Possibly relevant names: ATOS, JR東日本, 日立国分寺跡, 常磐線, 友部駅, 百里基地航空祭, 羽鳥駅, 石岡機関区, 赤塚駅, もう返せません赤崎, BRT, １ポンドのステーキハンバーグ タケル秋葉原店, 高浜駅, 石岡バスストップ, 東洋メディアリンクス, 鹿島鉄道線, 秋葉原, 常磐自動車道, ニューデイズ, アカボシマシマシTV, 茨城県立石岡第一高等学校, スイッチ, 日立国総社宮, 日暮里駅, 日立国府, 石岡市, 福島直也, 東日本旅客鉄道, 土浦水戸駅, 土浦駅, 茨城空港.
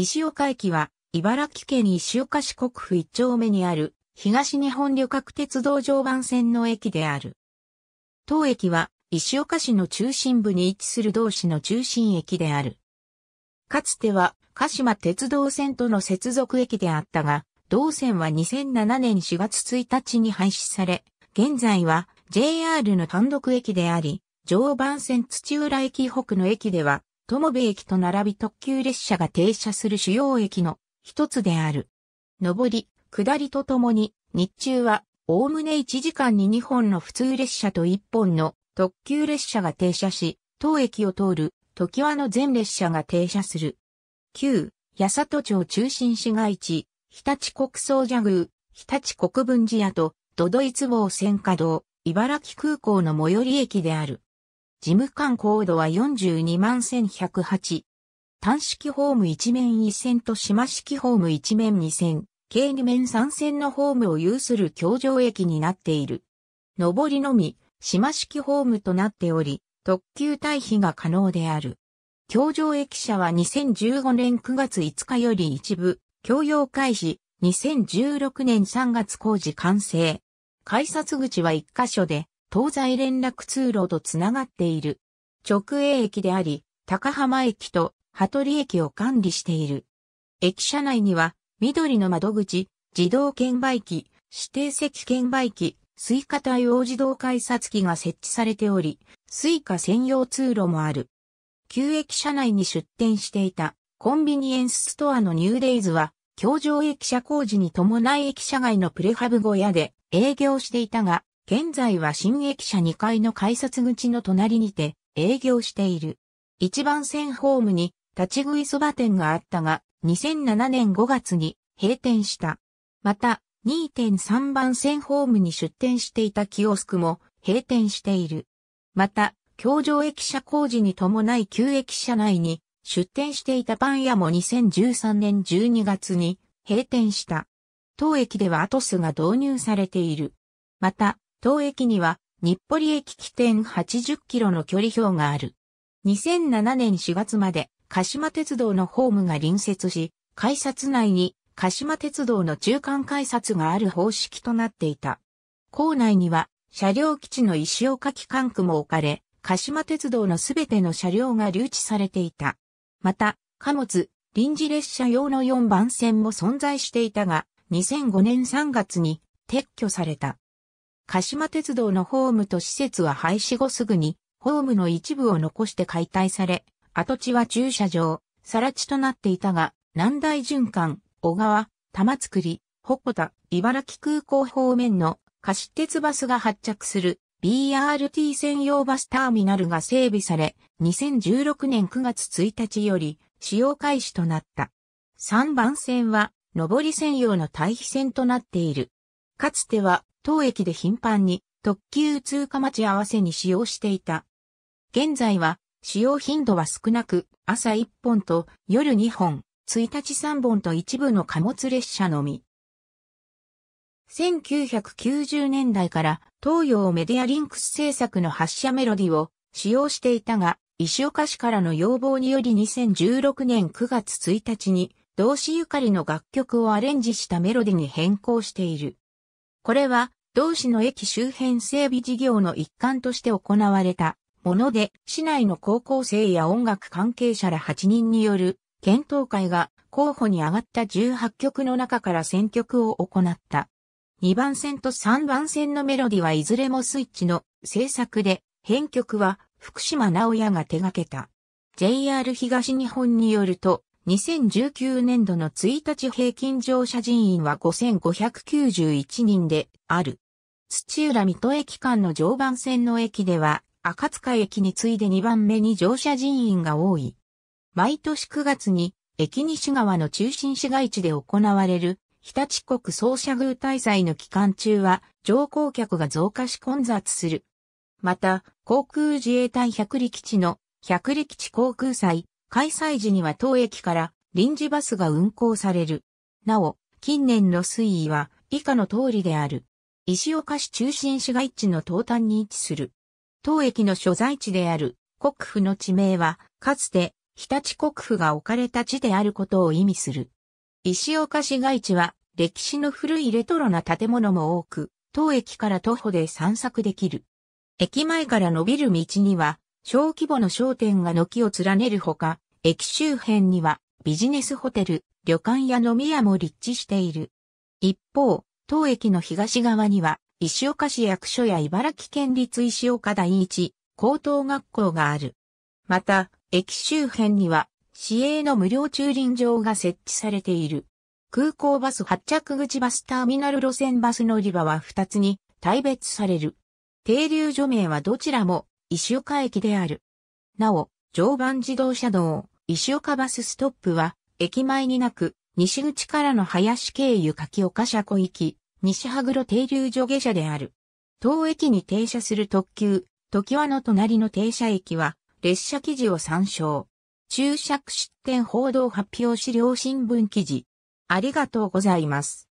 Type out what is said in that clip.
石岡駅は、茨城県石岡市国府1丁目にある、東日本旅客鉄道常磐線の駅である。当駅は、石岡市の中心部に位置する同市の中心駅である。かつては、鹿島鉄道線との接続駅であったが、同線は2007年4月1日に廃止され、現在は JR の単独駅であり、常磐線土浦駅北の駅では、友部駅と並び特急列車が停車する主要駅の一つである。上り、下りとともに、日中は、おおむね1時間に2本の普通列車と1本の特急列車が停車し、当駅を通る、ときわの全列車が停車する。旧、八郷町中心市街地、日立国総社宮、日立国分寺跡と、都々井坪千華堂、茨城空港の最寄り駅である。事務官高度は421,108。単式ホーム1面1線と島式ホーム1面2線、計2面3線のホームを有する橋上駅になっている。上りのみ、島式ホームとなっており、特急退避が可能である。橋上駅舎は2015年9月5日より一部、供用開始、2016年3月工事完成。改札口は1カ所で、東西連絡通路とつながっている。直営駅であり、高浜駅と羽鳥駅を管理している。駅舎内には、緑の窓口、自動券売機、指定席券売機、スイカ対応自動改札機が設置されており、スイカ専用通路もある。旧駅舎内に出店していたコンビニエンスストアのニューデイズは、橋上駅舎工事に伴い駅舎外のプレハブ小屋で営業していたが、現在は新駅舎2階の改札口の隣にて営業している。1番線ホームに立ち食いそば店があったが、2007年5月に閉店した。また、2.3 番線ホームに出店していたキオスクも閉店している。また、橋上駅舎工事に伴い旧駅舎内に出店していたパン屋も2013年12月に閉店した。当駅ではATOSが導入されている。また、当駅には、日暮里駅起点80キロの距離表がある。2007年4月まで、鹿島鉄道のホームが隣接し、改札内に、鹿島鉄道の中間改札がある方式となっていた。構内には、車両基地の石岡機関区も置かれ、鹿島鉄道のすべての車両が留置されていた。また、貨物、臨時列車用の4番線も存在していたが、2005年3月に撤去された。鹿島鉄道のホームと施設は廃止後すぐに、ホームの一部を残して解体され、跡地は駐車場、更地となっていたが、南大循環、小川、玉造、鉾田、茨城空港方面の貸し鉄バスが発着する BRT 専用バスターミナルが整備され、2016年9月1日より使用開始となった。3番線は、上り専用の対比線となっている。かつては、当駅で頻繁に特急通過待ち合わせに使用していた。現在は使用頻度は少なく、朝1本と夜2本、1日3本と一部の貨物列車のみ。1990年代から東洋メディアリンクス制作の発車メロディを使用していたが、石岡市からの要望により2016年9月1日に同市ゆかりの楽曲をアレンジしたメロディに変更している。これは、同市の駅周辺整備事業の一環として行われたもので、市内の高校生や音楽関係者ら8人による検討会が候補に上がった18曲の中から選曲を行った。2番線と3番線のメロディはいずれもスイッチの制作で、編曲は福島直也が手掛けた。JR 東日本によると、2019年度の1日平均乗車人員は5591人である。土浦水戸駅間の常磐線の駅では、赤塚駅に次いで2番目に乗車人員が多い。毎年9月に、駅西側の中心市街地で行われる、日立国総社宮滞在の期間中は、乗降客が増加し混雑する。また、航空自衛隊百里基地の、百里基地航空祭、開催時には当駅から臨時バスが運行される。なお、近年の推移は以下の通りである。石岡市中心市街地の東端に位置する。当駅の所在地である国府の地名は、かつて日立国府が置かれた地であることを意味する。石岡市街地は歴史の古いレトロな建物も多く、当駅から徒歩で散策できる。駅前から伸びる道には小規模の商店が軒を連ねるほか、駅周辺にはビジネスホテル、旅館や飲み屋も立地している。一方、当駅の東側には石岡市役所や茨城県立石岡第一高等学校がある。また、駅周辺には市営の無料駐輪場が設置されている。空港バス発着口バスターミナル路線バス乗り場は2つに大別される。停留所名はどちらも石岡駅である。なお、常磐自動車道、石岡バスストップは駅前になく、西口からの林経由柿岡車庫行き、西羽黒停留所下車である。当駅に停車する特急、常盤の隣の停車駅は列車記事を参照。注釈失点報道発表資料新聞記事。ありがとうございます。